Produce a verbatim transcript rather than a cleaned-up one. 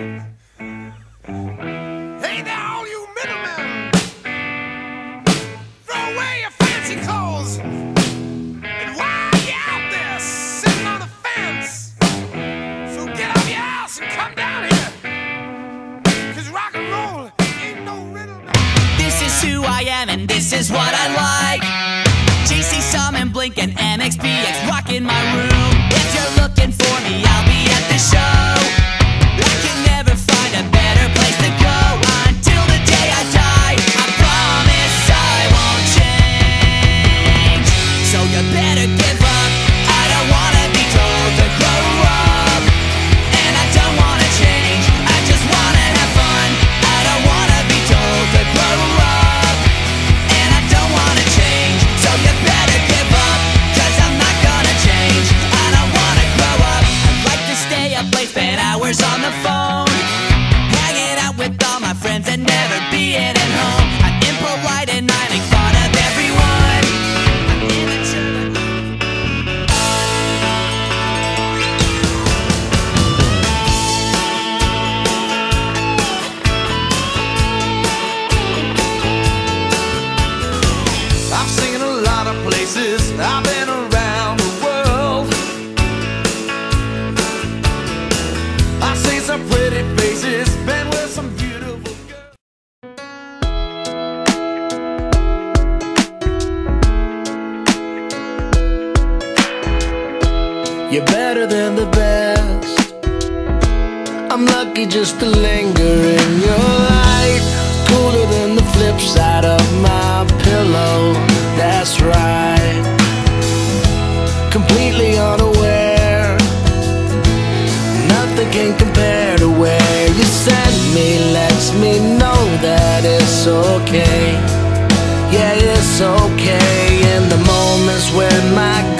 Hey there, all you middlemen! Throw away your fancy clothes! And while you're out there sitting on the fence, so get out of your house and come down here! Cause rock and roll ain't no riddle. This is who I am and this is what I like. J C Sum and Blink and M X P X rockin' my room. If you're looking for me, I'll be at the show. On the phone, hanging out with all my friends and never being at home. I'm impolite and I make fun of everyone. I'm immature. I've seen a lot of places. I've been around the world. I've seen some pretty faces, been with some beautiful girls. You're better than the best. I'm lucky just to linger in your light. Cooler than the flip side of my pillow. That's right. Completely unaware. Can't compare to where you send me. Lets me know that it's okay. Yeah, it's okay. In the moments where my